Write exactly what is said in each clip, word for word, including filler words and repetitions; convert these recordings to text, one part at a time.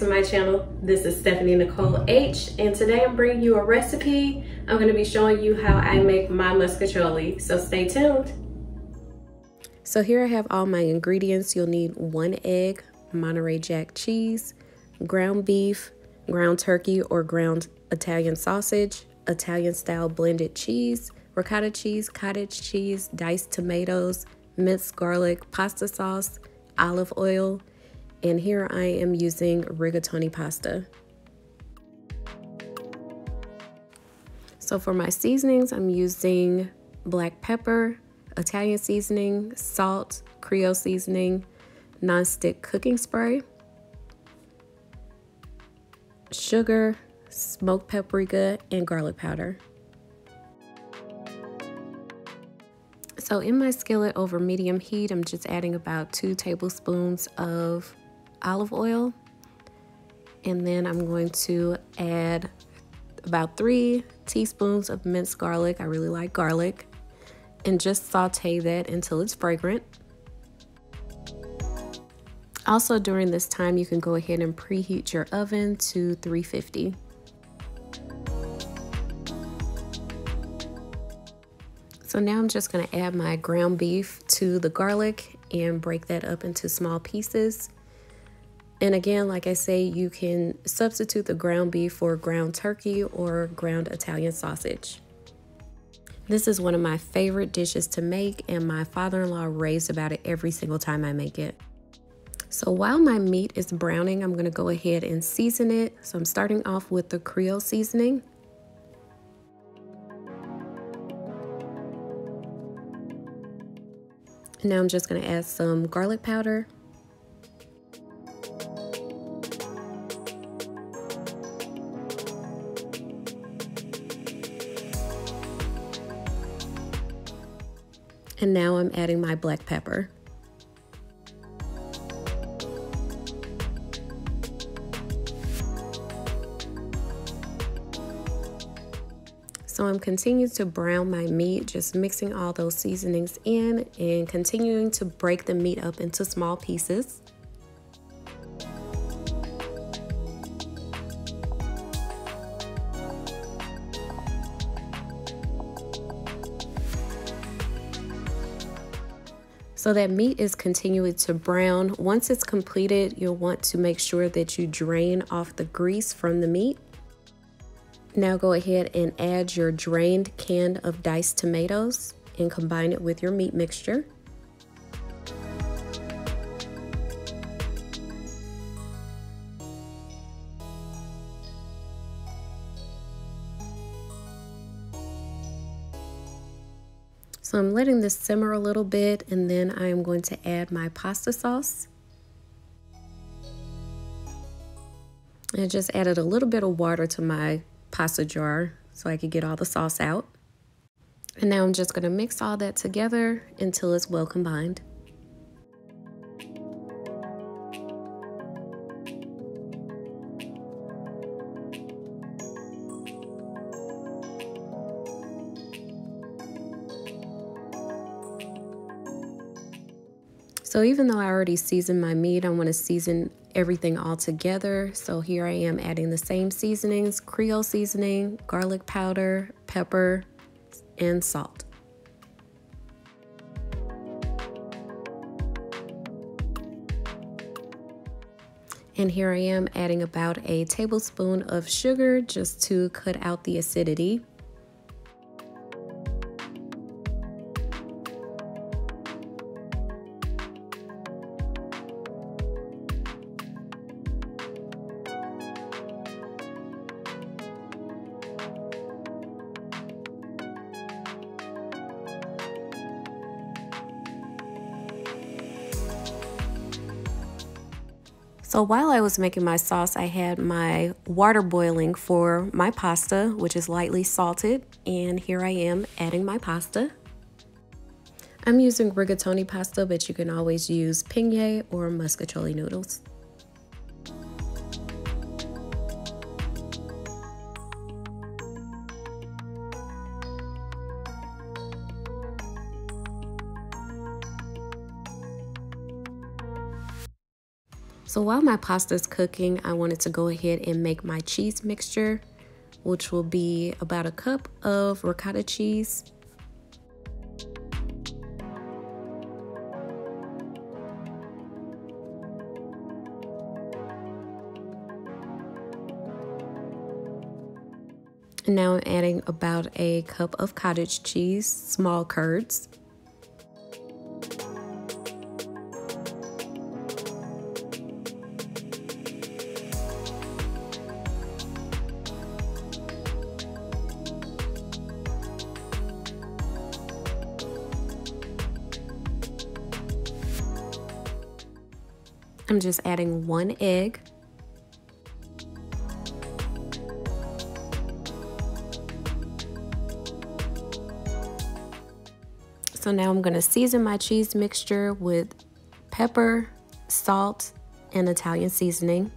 back to my channel. This is Stephanie Nicole H, and today I'm bringing you a recipe. I'm going to be showing you how I make my mostaccioli, so stay tuned. So here I have all my ingredients. You'll need one egg, Monterey Jack cheese, ground beef, ground turkey or ground Italian sausage, Italian style blended cheese, ricotta cheese, cottage cheese, diced tomatoes, minced garlic, pasta sauce, olive oil, and here I am using rigatoni pasta. So for my seasonings, I'm using black pepper, Italian seasoning, salt, Creole seasoning, nonstick cooking spray, sugar, smoked paprika, and garlic powder. So in my skillet over medium heat, I'm just adding about two tablespoons of olive oil, and then I'm going to add about three teaspoons of minced garlic. I really like garlic, and just saute that until it's fragrant. Also during this time, you can go ahead and preheat your oven to three fifty. So now I'm just going to add my ground beef to the garlic and break that up into small pieces. And again, like I say, you can substitute the ground beef for ground turkey or ground Italian sausage. This is one of my favorite dishes to make, and my father-in-law raves about it every single time I make it. So while my meat is browning, I'm going to go ahead and season it. So I'm starting off with the Creole seasoning. Now I'm just going to add some garlic powder. And now I'm adding my black pepper. So I'm continuing to brown my meat, just mixing all those seasonings in and continuing to break the meat up into small pieces. So that meat is continuing to brown. Once it's completed, you'll want to make sure that you drain off the grease from the meat. Now go ahead and add your drained can of diced tomatoes and combine it with your meat mixture. So I'm letting this simmer a little bit, and then I am going to add my pasta sauce. I just added a little bit of water to my pasta jar so I could get all the sauce out. And now I'm just going to mix all that together until it's well combined. So even though I already seasoned my meat, I want to season everything all together. So here I am adding the same seasonings, Creole seasoning, garlic powder, pepper, and salt. And here I am adding about a tablespoon of sugar just to cut out the acidity. So while I was making my sauce, I had my water boiling for my pasta, which is lightly salted, and here I am adding my pasta. I'm using rigatoni pasta, but you can always use penne or mostaccioli noodles. So while my pasta is cooking, I wanted to go ahead and make my cheese mixture, which will be about a cup of ricotta cheese. And now I'm adding about a cup of cottage cheese, small curds. I'm just adding one egg. So now I'm gonna season my cheese mixture with pepper, salt, and Italian seasoning.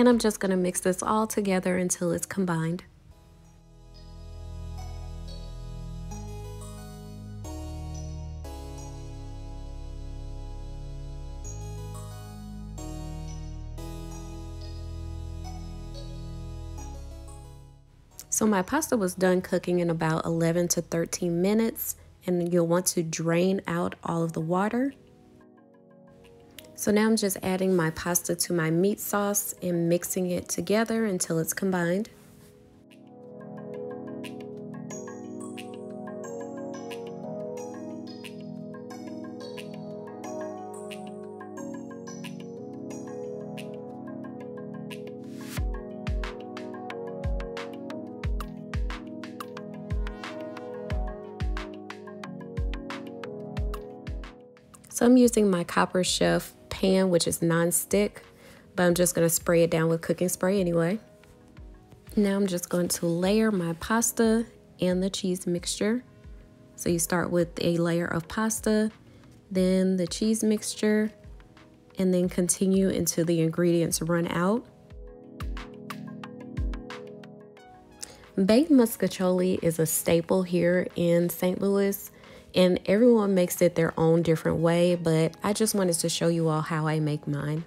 And I'm just gonna mix this all together until it's combined. So my pasta was done cooking in about eleven to thirteen minutes, and you'll want to drain out all of the water. So now I'm just adding my pasta to my meat sauce and mixing it together until it's combined. So I'm using my Copper Chef Pan, which is non-stick, but I'm just gonna spray it down with cooking spray anyway. Now I'm just going to layer my pasta and the cheese mixture. So you start with a layer of pasta, then the cheese mixture, and then continue until the ingredients run out. Baked mostaccioli is a staple here in Saint Louis, and everyone makes it their own different way, but I just wanted to show you all how I make mine.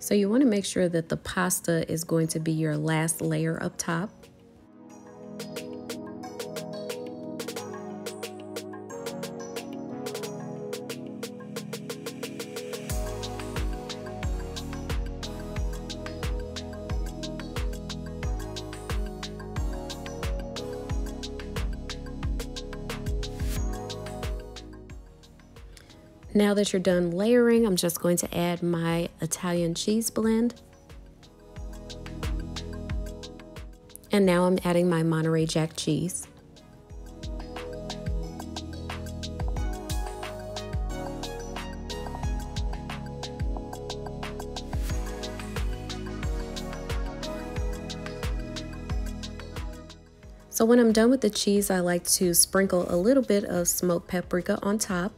So you want to make sure that the pasta is going to be your last layer up top. Now that you're done layering, I'm just going to add my Italian cheese blend. And now I'm adding my Monterey Jack cheese. So when I'm done with the cheese, I like to sprinkle a little bit of smoked paprika on top.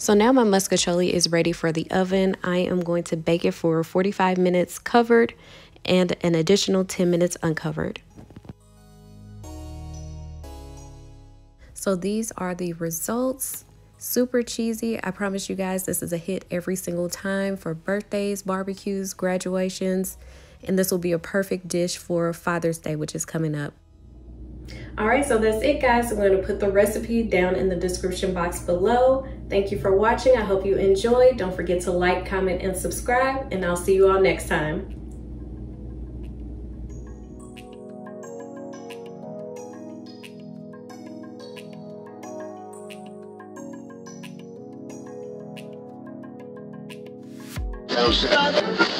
So now my mostaccioli is ready for the oven. I am going to bake it for forty-five minutes covered and an additional ten minutes uncovered. So these are the results. Super cheesy. I promise you guys, this is a hit every single time for birthdays, barbecues, graduations, and this will be a perfect dish for Father's Day, which is coming up. All right, so that's it, guys. I'm going to put the recipe down in the description box below. Thank you for watching. I hope you enjoyed. Don't forget to like, comment, and subscribe, and I'll see you all next time. No,